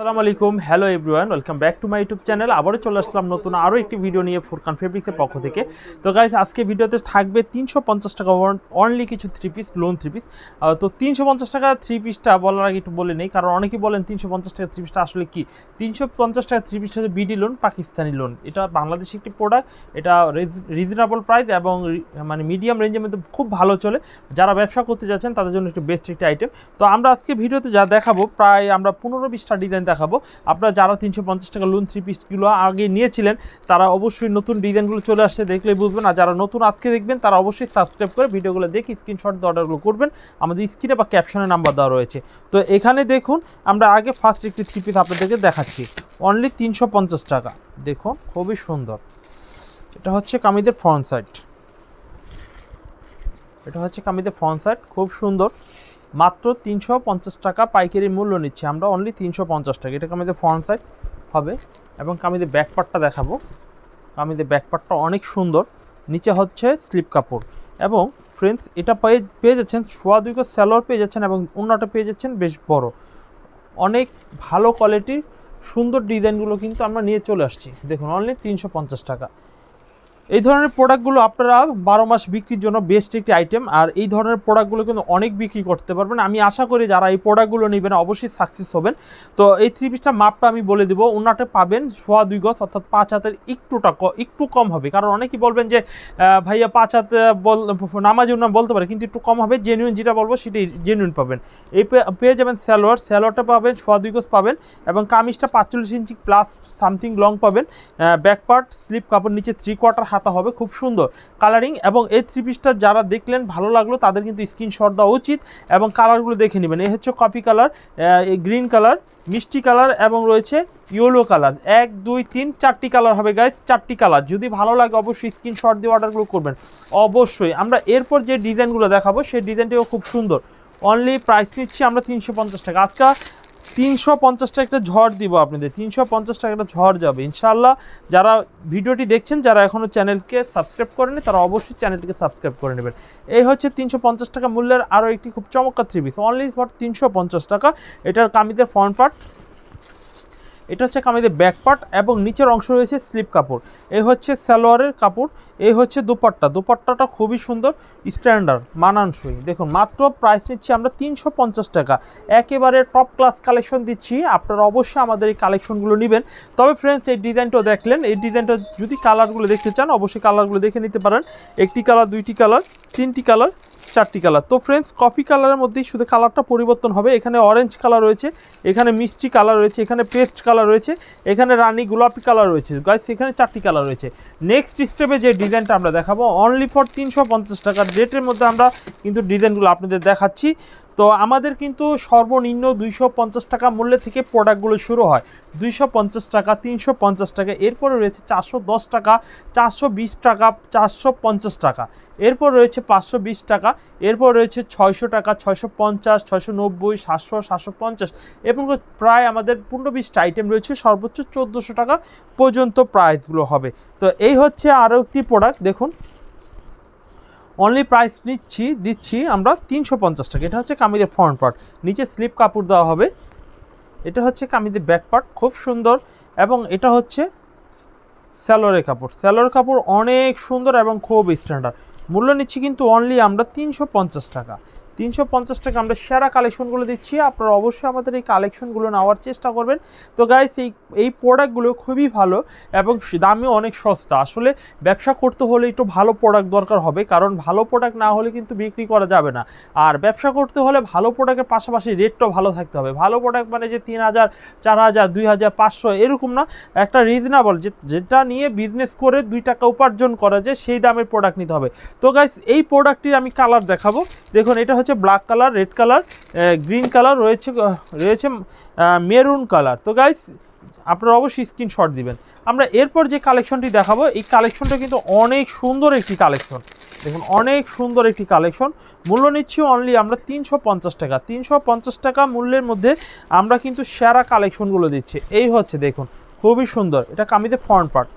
আসসালামু আলাইকুম, hello everyone, welcome back to my YouTube channel. আবারও চলে আসলাম নতুন আরও একটি ভিডিও নিয়ে ফুরকান ফেব্রিক্সের পক্ষ থেকে। তো গাইস, আজকে ভিডিওতে থাকবে ৩৫০ টাকা অনলি কিছু three piece, lawn three piece. তো ৩৫০ টাকা থ্রি পিসটা বলার আগে একটু বলে নেই, কারণ অনেকেই বলেন ৩৫০ টাকা থ্রি পিসটা আসলে কি। ৩৫০ টাকা থ্রি পিসটা হচ্ছে বিডি লোন, পাকিস্তানি লোন। এটা বাংলাদেশি একটি প্রোডাক্ট, এটা রিজনেবল প্রাইস এবং মানে মিডিয়াম রেঞ্জের মধ্যে খুব ভালো চলে। যারা ব্যবসা করতে যাচ্ছেন তাদের জন্য একটু বেস্ট একটি আইটেম। তো আমরা আজকে ভিডিওতে যা দেখাবো, প্রায় আমরা 15-20টা ডিজাইন দেখাবো। আপনারা যারা ৩৫০ টাকা লোন থ্রি পিসগুলো আগে নিয়েছিলেন তারা অবশ্যই নতুন ডিজাইনগুলো চলে আসছে দেখলেই বুঝবেন। আর যারা নতুন আজকে দেখবেন তারা অবশ্যই সাবস্ক্রাইব করে ভিডিওগুলো দেখে স্ক্রিনশট দিয়ে অর্ডারগুলো করবেন। আমাদের স্ক্রিনে বা ক্যাপশনে নাম্বার দেওয়া রয়েছে। তো এখানে দেখুন, আমরা আগে ফার্স্ট একটি থ্রি পিস আপনাদেরকে দেখাচ্ছি, অনলি ৩৫০ টাকা। দেখুন খুবই সুন্দর। এটা হচ্ছে কামিজের ফ্রন্ট সাইড, এটা হচ্ছে কামিজের ফ্রন্ট সাইড, খুব সুন্দর। মাত্র ৩৫০ টাকা পাইকারি মূল্য নিচ্ছি আমরা, অনলি ৩৫০ টাকা। এটা কামিজের ফ্রন্ট সাইড হবে এবং কামিজের ব্যাক পার্টটা দেখাবো। কামিজের ব্যাক পার্টটা অনেক সুন্দর, নিচে হচ্ছে স্লিপ কাপড়। এবং ফ্রেন্ডস, এটা পেয়ে যাচ্ছেন ২.৫ গজ সালোয়ার পেয়ে যাচ্ছেন এবং ওন্নাটা পেয়ে যাচ্ছেন বেশ বড়। অনেক ভালো কোয়ালিটির সুন্দর ডিজাইনগুলো কিন্তু আমরা নিয়ে চলে আসছি। দেখুন অনলি ৩৫০ টাকা। এই ধরনের প্রোডাক্টগুলো আপনারা 12 মাস বিক্রির জন্য বেস্ট একটি আইটেম। আর এই ধরনের প্রোডাক্টগুলো কিন্তু অনেক বিক্রি করতে পারবেন। আমি আশা করি যারা এই প্রোডাক্টগুলো নেবেন অবশ্যই সাকসেস হবেন। তো এই থ্রি পিসটা মাপটা আমি বলে দেবো। ওনাটা পাবেন ২.25 গজ, অর্থাৎ 5 হাতের একটু কম হবে, কারণ অনেকেই বলবেন যে ভাইয়া 5 হাত নামাজি ওনা বলতে পারে, কিন্তু একটু কম হবে। জেনুইন যেটা বলবো সেটাই জেনুইন পাবেন। এই পেয়ে যাবেন স্যালোয়ার, স্যালোয়ারটা পাবেন ২.25 গজ পাবেন এবং কামিজটা ৪৫ ইঞ্চি প্লাস সামথিং লং পাবেন। ব্যাক পার্ট স্লিপ কাপড়, নিচে 3/4 হাতা হবে, খুব সুন্দর কালারিং। এবং এই থ্রি পিসটা যারা দেখলেন ভালো লাগলো তাদের কিন্তু স্ক্রিনশট দেওয়া উচিত এবং কালারগুলো দেখে নেবেন। এই হচ্ছে কফি কালার, গ্রিন কালার, মিষ্টি কালার এবং রয়েছে ইয়েলো কালার। 1, 2, 3, 4টি কালার হবে গাইস, 4টি কালার। যদি ভালো লাগে অবশ্যই স্ক্রিনশট দিয়ে অর্ডারগুলো করবেন। অবশ্যই আমরা এরপর যে ডিজাইনগুলো দেখাবো সেই ডিজাইনটিও খুব সুন্দর। অনলি প্রাইস নিচ্ছি আমরা ৩৫০ টাকা। আজকে ৩৫০ টাকা একটা ঝড় দিব আপনাদের, ৩৫০ টাকা একটা ঝড় যাবে ইনশাআল্লাহ। যারা ভিডিওটি দেখছেন, যারা এখনও চ্যানেলকে সাবস্ক্রাইব করেনি তারা অবশ্যই চ্যানেলটিকে সাবস্ক্রাইব করে নেবেন। এই হচ্ছে ৩৫০ টাকা মূল্যের আরও একটি খুব চমৎকার থ্রি পিস, অনলি ফর ৩৫০ টাকা। এটার কামিজের ফ্রন্ট পার্ট, এটা হচ্ছে কামিজের ব্যাক পার্ট এবং নিচের অংশ রয়েছে স্লিপ কাপড়। এই হচ্ছে সালোয়ারের কাপড়, এই হচ্ছে দুপাট্টা। দুপাট্টাটা খুবই সুন্দর, স্ট্যান্ডার্ড, মানানসই। দেখুন মাত্র প্রাইস নিচ্ছি আমরা ৩৫০ টাকা। একেবারে টপ ক্লাস কালেকশন দিচ্ছি, আপনারা অবশ্যই আমাদের এই কালেকশনগুলো নেবেন। তবে ফ্রেন্ডস, এই ডিজাইনটাও দেখলেন, এই ডিজাইনটা যদি কালারগুলো দেখতে চান অবশ্যই কালারগুলো দেখে নিতে পারেন। 1টি কালার, 2টি কালার, 3টি কালার, 4টি কালার। তো ফ্রেন্ডস, কফি কালারের মধ্যেই শুধু কালারটা পরিবর্তন হবে। এখানে অরেঞ্জ কালার রয়েছে, এখানে মিষ্টি কালার রয়েছে, এখানে পেস্ট কালার রয়েছে, এখানে রানী গোলাপি কালার রয়েছে গাইস, এখানে 4টি কালার রয়েছে। নেক্সট স্টেপে যে ডিজাইনটা আমরা দেখাবো, অনলি ফর ৩৫০ টাকার রেটের মধ্যে আমরা কিন্তু ডিজাইনগুলো আপনাদের দেখাচ্ছি। তো আমাদের কিন্তু সর্বনিম্ন ২৫০ টাকা মূল্য থেকে প্রোডাক্টগুলো শুরু হয়। ২৫০ টাকা, ৩৫০ টাকা, এরপরে রয়েছে ৪১০ টাকা, ৪২০ টাকা, ৪৫০ টাকা, এরপর রয়েছে ৫২০ টাকা, এরপর রয়েছে ৬০০ টাকা, ৬৫০, ৬৯০, ৭০০, ৭৫০, এবং প্রায় আমাদের ১৫-২০টা আইটেম রয়েছে। সর্বোচ্চ ১৪০০ টাকা পর্যন্ত প্রাইসগুলো হবে। তো এই হচ্ছে আরও একটি প্রোডাক্ট। দেখুন অনলি প্রাইস দিচ্ছি আমরা ৩৫০ টাকা। এটা হচ্ছে কামিজের ফ্রন্ট পার্ট, নিচে স্লিপ কাপড় দেওয়া হবে। এটা হচ্ছে কামিজের ব্যাক পার্ট, খুব সুন্দর। এবং এটা হচ্ছে স্যালোয়ারের কাপড়, স্যালোয়ারের কাপড় অনেক সুন্দর এবং খুব স্ট্যান্ডার্ড। মূল্য নিচ্ছি কিন্তু অনলি আমরা ৩৫০ টাকা। ৩৫০ টাকা আমরা সেরা কালেকশনগুলো দিচ্ছি, আপনারা অবশ্যই আমাদের এই কালেকশনগুলো নেওয়ার চেষ্টা করবেন। তো গাইস, এই প্রোডাক্টগুলো খুবই ভালো এবং দামেও অনেক সস্তা। আসলে ব্যবসা করতে হলে একটু ভালো প্রোডাক্ট দরকার হবে, কারণ ভালো প্রোডাক্ট না হলে কিন্তু বিক্রি করা যাবে না। আর ব্যবসা করতে হলে ভালো প্রোডাক্টের পাশাপাশি রেটটাও ভালো থাকতে হবে। ভালো প্রোডাক্ট মানে যে ৩,০০০, ৪,০০০, ২,০০০, ৫০০ এরকম না, একটা রিজনেবল যেটা নিয়ে বিজনেস করে ২ টাকা উপার্জন করা যায় সেই দামের প্রোডাক্ট নিতে হবে। তো গাইস, এই প্রোডাক্টটির আমি কালার দেখাবো। দেখুন এটা হচ্ছে black colour, red colour, green colour, রয়েছে মেরুন কালার। তো গাইস, আপনারা অবশ্যই স্ক্রিনশট দিবেন। আমরা এরপর যে কালেকশনটি দেখাবো, এই কালেকশনটা কিন্তু অনেক সুন্দর একটি কালেকশন। দেখুন অনেক সুন্দর একটি কালেকশন, মূল্য নিচ্ছি অনলি আমরা ৩৫০ টাকা। ৩৫০ টাকা মূল্যের মধ্যে আমরা কিন্তু সেরা কালেকশনগুলো দিচ্ছি। এই হচ্ছে দেখুন খুবই সুন্দর। এটা কামিজের ফ্রন্ট পার্ট,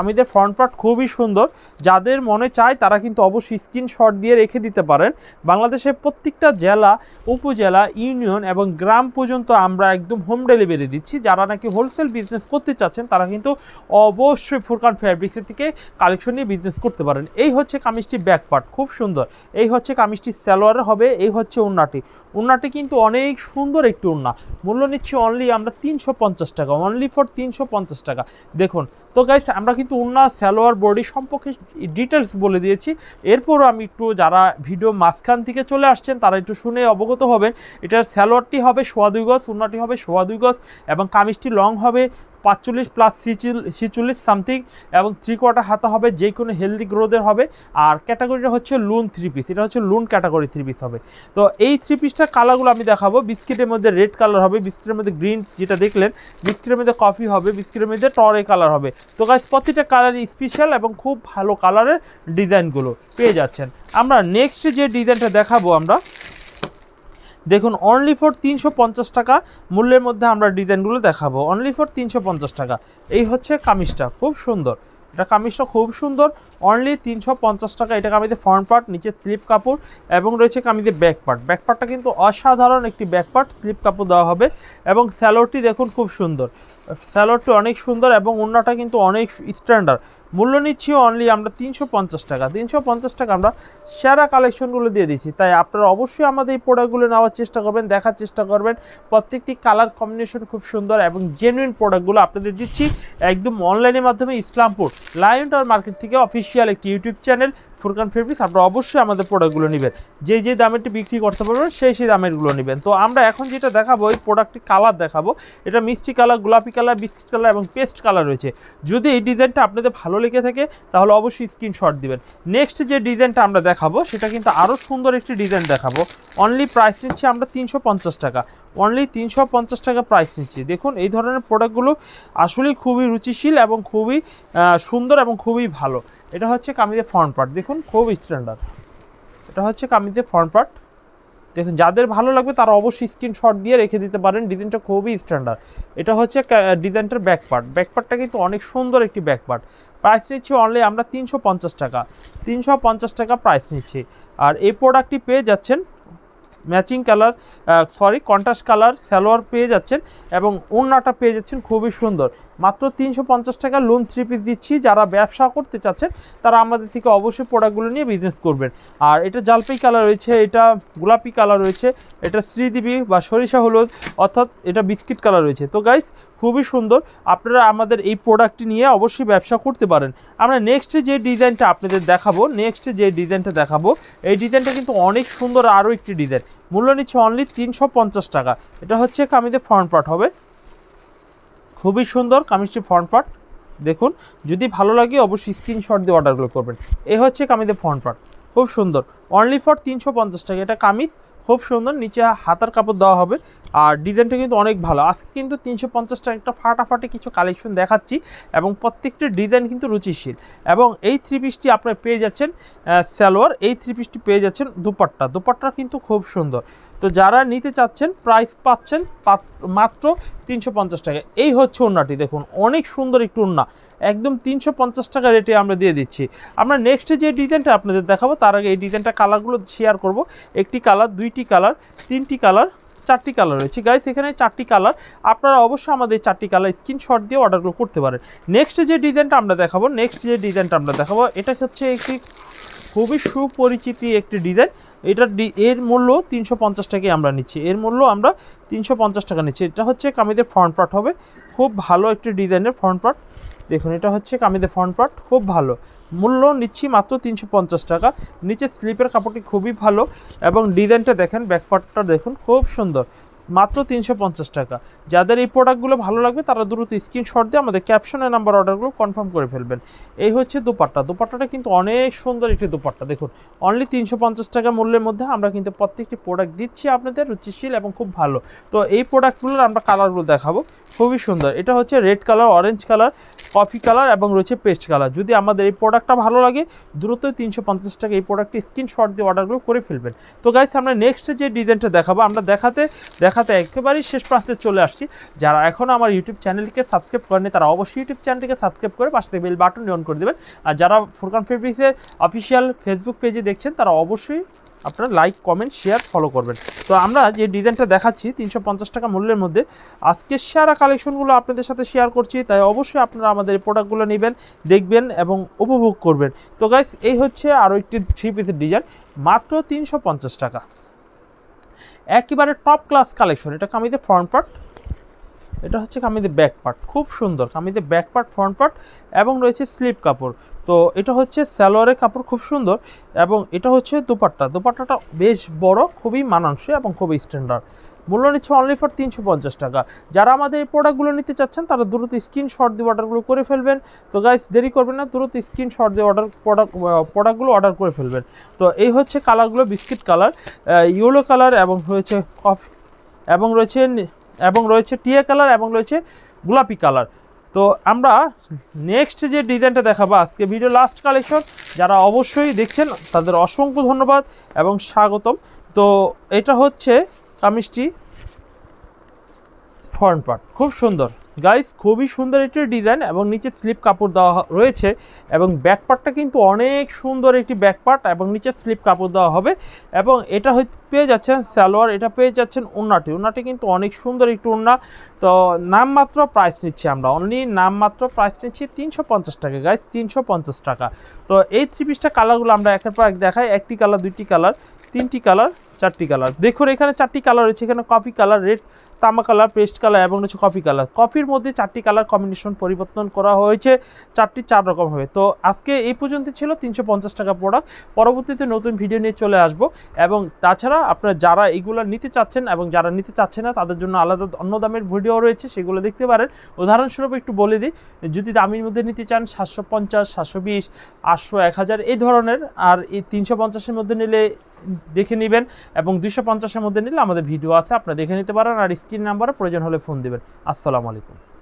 আমাদের ফ্রন্ট পার্ট খুবই সুন্দর, যাদের মনে চায় তারা কিন্তু অবশ্যই স্ক্রিনশট দিয়ে রেখে দিতে পারেন। বাংলাদেশের প্রত্যেকটা জেলা, উপজেলা, ইউনিয়ন এবং গ্রাম পর্যন্ত আমরা একদম হোম ডেলিভারি দিচ্ছি। যারা নাকি হোলসেল বিজনেস করতে চাচ্ছেন তারা কিন্তু অবশ্যই ফুরকান ফ্যাব্রিক্সের থেকে কালেকশন নিয়ে বিজনেস করতে পারেন। এই হচ্ছে কামিজটি ব্যাক পার্ট, খুব সুন্দর। এই হচ্ছে কামিজটি সালোয়ার হবে, এই হচ্ছে ওড়নাটি। ওড়নাটি কিন্তু অনেক সুন্দর একটি ওড়না। মূল্য নিচ্ছি অনলি আমরা ৩৫০ টাকা, অনলি ফর ৩৫০ টাকা। দেখুন তো গাইস, আমরা কিন্তু ওড়না, সালোয়ার, বডি সম্পর্কে ডিটেলস বলে দিয়েছি। এরপরও আমি একটু, যারা ভিডিও মাঝখান থেকে চলে আসছেন তারা একটু শুনে অবগত হবেন, এটার সালোয়ারটি হবে ২.৫ গজ, ওড়নাটি হবে ২.৫ গজ এবং কামিজটি লং হবে 45+46 সামথিং এবং 3/4 হাতা হবে, যে কোনো হেলদি গ্রোথের হবে। আর ক্যাটাগরিটা হচ্ছে লুন থ্রি পিস, এটা হচ্ছে লুন ক্যাটাগরি থ্রি পিস হবে। তো এই থ্রি পিসটা কালারগুলো আমি দেখাবো। বিস্কিটের মধ্যে রেড কালার হবে, বিস্কিটের মধ্যে গ্রিন যেটা দেখলেন, বিস্কিটের মধ্যে কফি হবে, বিস্কিটের মধ্যে টরে কালার হবে। তো গাইস, প্রতিটা কালারই স্পেশাল এবং খুব ভালো কালারের ডিজাইনগুলো পেয়ে যাচ্ছেন। আমরা নেক্সট যে ডিজাইনটা দেখাবো, আমরা দেখুন অনলি ফর ৩৫০ টাকা মূল্যের মধ্যে আমরা ডিজাইনগুলো দেখাবো, অনলি ফর ৩৫০ টাকা। এই হচ্ছে কামিজটা, খুব সুন্দর। এটা কামিজটা খুব সুন্দর, অনলি ৩৫০ টাকা। এটা কামিজের ফ্রন্ট পার্ট, নিচে স্লিপ কাপড় এবং রয়েছে কামিজের ব্যাক পার্ট। ব্যাক পার্টটা কিন্তু অসাধারণ একটি ব্যাক পার্ট, স্লিপ কাপড় দেওয়া হবে এবং স্যালোডটি দেখুন খুব সুন্দর, স্যালোডটি অনেক সুন্দর এবং ওড়নাটা কিন্তু অনেক স্ট্যান্ডার্ড। মূল্য নিচ্ছি অনলি আমরা ৩৫০ টাকা। ৩৫০ টাকা আমরা সেরা কালেকশনগুলো দিয়ে দিচ্ছি, তাই আপনারা অবশ্যই আমাদের এই প্রোডাক্টগুলো নেওয়ার চেষ্টা করবেন, দেখার চেষ্টা করবেন। প্রত্যেকটি কালার কম্বিনেশন খুব সুন্দর এবং জেনুইন প্রোডাক্টগুলো আপনাদের দিচ্ছি একদম অনলাইনের মাধ্যমে। ইসলামপুর লায়ন টাওয়ার মার্কেট থেকে অফিসিয়াল একটি ইউটিউব চ্যানেল ফুরকান ফেব্রিক্স, আপনারা অবশ্যই আমাদের প্রোডাক্টগুলো নেবেন। যে দামেরটি বিক্রি করতে পারবেন সেই দামেরগুলো নেবেন। তো আমরা এখন যেটা দেখাবো, এই প্রোডাক্টটি কালার দেখাবো। এটা মিষ্টি কালার, গোলাপি কালার, বিস্কিট কালার এবং পেস্ট কালার রয়েছে। যদি এই ডিজাইনটা আপনাদের ভালো লেগে থাকে তাহলে অবশ্যই স্ক্রিনশট দিবেন। নেক্সট যে ডিজাইনটা আমরা দেখাবো সেটা কিন্তু আরও সুন্দর একটি ডিজাইন দেখাবো। অনলি প্রাইস নিচ্ছি আমরা ৩৫০ টাকা, অনলি ৩৫০ টাকা প্রাইস নিচ্ছি। দেখুন এই ধরনের প্রোডাক্টগুলো আসলেই খুবই রুচিশীল এবং খুবই সুন্দর এবং খুবই ভালো। এটা হচ্ছে কামিজের ফ্রন্ট পার্ট, দেখুন খুব স্ট্যান্ডার্ড। এটা হচ্ছে কামিজের ফ্রন্ট পার্ট, দেখুন যাদের ভালো লাগবে তারা অবশ্যই স্ক্রিনশট দিয়ে রেখে দিতে পারেন, ডিজাইনটা খুবই স্ট্যান্ডার্ড। এটা হচ্ছে ডিজাইনটার ব্যাক পার্ট, ব্যাক পার্টটা কিন্তু অনেক সুন্দর একটি ব্যাক পার্ট। প্রাইস নিচ্ছি অনলি আমরা ৩৫০ টাকা, ৩৫০ টাকা প্রাইস নিচ্ছি। আর এই প্রোডাক্টটি পেয়ে যাচ্ছেন matching colour, sorry contrast colour, salwar পেয়ে যাচ্ছেন এবং ওড়নাটা পেয়ে যাচ্ছেন খুবই সুন্দর। মাত্র ৩৫০ টাকা লোন থ্রি পিস দিচ্ছি। যারা ব্যবসা করতে চাচ্ছেন তারা আমাদের থেকে অবশ্যই প্রোডাক্টগুলো নিয়ে বিজনেস করবেন। আর এটা জলপাই কালার রয়েছে, এটা গোলাপি কালার রয়েছে, এটা শ্রীদেবী বা সরিষা হলুদ, অর্থাৎ এটা বিস্কিট কালার রয়েছে। তো গাইস খুবই সুন্দর, আপনারা আমাদের এই প্রোডাক্টটি নিয়ে অবশ্যই ব্যবসা করতে পারেন। আমরা নেক্সট যে ডিজাইনটা আপনাদের দেখাবো, নেক্সট যে ডিজাইনটা দেখাবো, এই ডিজাইনটা কিন্তু অনেক সুন্দর আরও একটি ডিজাইন। মূল্য নিচ্ছে অনলি ৩৫০ টাকা। এটা হচ্ছে কামিজের ফ্রন্ট পার্ট হবে, খুবই সুন্দর কামিজটি ফ্রন্ট পার্ট। দেখুন যদি ভালো লাগে অবশ্যই স্ক্রিনশট দিয়ে অর্ডারগুলো করবেন। এই হচ্ছে কামিজের ফ্রন্ট পার্ট, খুব সুন্দর, অনলি ফর ৩৫০ টাকা। এটা কামিজ খুব সুন্দর, নিচে হাতার কাপড় দেওয়া হবে আর ডিজাইনটা কিন্তু অনেক ভালো। আজকে কিন্তু ৩৫০ টাকা একটা ফাটাফাটি কিছু কালেকশন দেখাচ্ছি এবং প্রত্যেকটি ডিজাইন কিন্তু রুচিশীল। এবং এই থ্রি পিসটি আপনারা পেয়ে যাচ্ছেন সালোয়ার, এই থ্রি পিসটি পেয়ে যাচ্ছেন দুপাট্টা, দুপাট্টা কিন্তু খুব সুন্দর। তো যারা নিতে চাচ্ছেন প্রাইস পাচ্ছেন মাত্র ৩৫০ টাকা। এই হচ্ছে ওড়নাটি, দেখুন অনেক সুন্দর একটি ওড়না, একদম ৩৫০ টাকা রেটে আমরা দিয়ে দিচ্ছি। আমরা নেক্সট যে ডিজাইনটা আপনাদের দেখাবো তার আগে এই ডিজাইনটা কালারগুলো শেয়ার করব। একটি কালার, দুইটি কালার, তিনটি কালার, চারটি কালার রয়েছে গাইস, এখানে চারটি কালার। আপনারা অবশ্যই আমাদের চারটি কালার স্ক্রিনশট দিয়ে অর্ডারগুলো করতে পারেন। নেক্সট যে ডিজাইনটা আমরা দেখাবো, এটা হচ্ছে একটি খুবই সুপরিচিতি একটি ডিজাইন। এর মূল্য ৩৫০ টাকাই আমরা নিচ্ছি, এর মূল্য আমরা ৩৫০ টাকা নিচ্ছি। এটা হচ্ছে কামিজের ফ্রন্ট পার্ট হবে, খুব ভালো একটি ডিজাইনের ফ্রন্ট পার্ট। দেখুন এটা হচ্ছে কামিজের ফ্রন্ট পার্ট, খুব ভালো। মূল্য নিচ্ছি মাত্র ৩৫০ টাকা। নিচে স্লিপের কাপড়টি খুবই ভালো এবং ডিজাইনটা দেখেন, ব্যাক পার্টটা দেখুন খুব সুন্দর। মাত্র ৩৫০ টাকা। যাদের এই প্রোডাক্টগুলো ভালো লাগবে তারা দ্রুত স্ক্রিনশট দিয়ে আমাদের ক্যাপশনের নাম্বার অর্ডারগুলো কনফার্ম করে ফেলবেন। এই হচ্ছে দুপাট্টা, দুপাট্টাটা কিন্তু অনেক সুন্দর একটি দুপাট্টা। দেখুন অনলি ৩৫০ টাকা মূল্যের মধ্যে আমরা কিন্তু প্রত্যেকটি প্রোডাক্ট দিচ্ছি আপনাদের, রুচিশীল এবং খুব ভালো। তো এই প্রোডাক্টগুলোর আমরা কালারগুলো দেখাবো, খুবই সুন্দর। এটা হচ্ছে red colour, orange colour, coffee colour এবং রয়েছে পেস্ট কালার। যদি আমাদের এই প্রোডাক্টটা ভালো লাগে দ্রুত ৩৫০ টাকা এই প্রোডাক্টটি স্ক্রিনশট দিয়ে অর্ডারগুলো করে ফেলবেন। তো গাইস আমরা নেক্সট যে ডিজাইনটা দেখাবো, আমরা দেখাতে একেবারেই শেষ প্রান্তে চলে আসছি। যারা এখনও আমার ইউটিউব চ্যানেলকে সাবস্ক্রাইব করেনি তারা অবশ্যই ইউটিউব চ্যানেলটিকে সাবস্ক্রাইব করে পাশে থেকে বেল বাটনটি অন করে দেবেন। আর যারা ফুরকান ফেব্রিক্সের অফিসিয়াল ফেসবুক পেজে দেখছেন তারা অবশ্যই আপনারা লাইক, কমেন্ট, শেয়ার, ফলো করবেন। তো আমরা যে ডিজাইনটা দেখাচ্ছি ৩৫০ টাকা মূল্যের মধ্যে আজকে সেরা কালেকশনগুলো আপনাদের সাথে শেয়ার করছি, তাই অবশ্যই আপনারা আমাদের প্রোডাক্টগুলো নেবেন, দেখবেন এবং উপভোগ করবেন। তো গাইস এই হচ্ছে আরও একটি থ্রি পিসের ডিজাইন, মাত্র ৩৫০ টাকা, একেবারে টপ ক্লাস কালেকশন। এটা কামিজের ফ্রন্ট পার্ট, এটা হচ্ছে কামিজের ব্যাক পার্ট, খুব সুন্দর কামিজের ব্যাক পার্ট, ফ্রন্ট পার্ট এবং রয়েছে স্লিপ কাপড়। তো এটা হচ্ছে সালোয়ারের কাপড়, খুব সুন্দর, এবং এটা হচ্ছে দোপাট্টা। দোপাট্টাটা বেশ বড়, খুবই মানানসই এবং খুবই স্ট্যান্ডার্ড। মূল্য নিচ্ছে অনলি ফর ৩৫০ টাকা। যারা আমাদের এই প্রোডাক্টগুলো নিতে চাচ্ছেন তারা দ্রুত স্ক্রিনশট দিয়ে অর্ডারগুলো করে ফেলবেন। তো গাইস দেরি করবেন না, দ্রুত স্ক্রিনশট দিয়ে প্রোডাক্টগুলো অর্ডার করে ফেলবেন। তো এই হচ্ছে কালারগুলো, বিস্কিট কালার, ইয়েলো কালার এবং রয়েছে কফি এবং রয়েছে টিয়া কালার এবং রয়েছে গোলাপি কালার। তো আমরা নেক্সট যে ডিজাইনটা দেখাবো আজকে ভিডিও লাস্ট কালেকশন, যারা অবশ্যই দেখছেন তাদের অসংখ্য ধন্যবাদ এবং স্বাগতম। তো এটা হচ্ছে কামিজটি ফ্রন্ট পার্ট, খুব সুন্দর গাইস, খুবই সুন্দর একটি ডিজাইন এবং নিচে স্লিপ কাপড় দেওয়া রয়েছে এবং ব্যাক পার্টটা কিন্তু অনেক সুন্দর একটি ব্যাক পার্ট এবং নিচে স্লিপ কাপড় দেওয়া হবে। এবং এটা পেয়ে যাচ্ছেন সালোয়ার, এটা পেয়ে যাচ্ছেন ওড়নাটি, ওড়নাটি কিন্তু অনেক সুন্দর একটি ওড়না। তো নামমাত্র প্রাইস নিচ্ছি আমরা, অনলি নামমাত্র প্রাইস নিচ্ছি ৩৫০ টাকা গাইস, ৩৫০ টাকা। তো এই থ্রি পিসটা কালারগুলো আমরা একের পর এক দেখাই, একটি কালার, দুইটি কালার, তিনটি কালার, চারটি কালার। দেখুন এখানে চারটি কালার রয়েছে, এখানে কফি কালার, রেড, তামা কালার, পেস্ট কালার এবং হচ্ছে কফি কালার। কফির মধ্যে চারটি কালার কম্বিনেশন পরিবর্তন করা হয়েছে, চারটি চার রকম হবে। তো আজকে এই পর্যন্ত ছিল ৩৫০ টাকা প্রোডাক্ট, পরবর্তীতে নতুন ভিডিও নিয়ে চলে আসব। এবং তাছাড়া আপনারা যারা এগুলো নিতে চাচ্ছেন এবং যারা নিতে চাচ্ছেন না তাদের জন্য আলাদা অন্য দামের ভিডিও রয়েছে, সেগুলো দেখতে পারেন। উদাহরণস্বরূপ একটু বলে দিই, যদি দামের মধ্যে নিতে চান ৭৫০, ৭২০, ৮০০, ১০০০ এই ধরনের। আর এই ৩৫০-এর মধ্যে নিলে দেখে নেবেন এবং ২৫০-এর মধ্যে নিলে আমাদের ভিডিও আছে, আপনারা দেখে নিতে পারেন। আর স্ক্রিন নাম্বারে প্রয়োজন হলে ফোন দেবেন। আসসালামু আলাইকুম।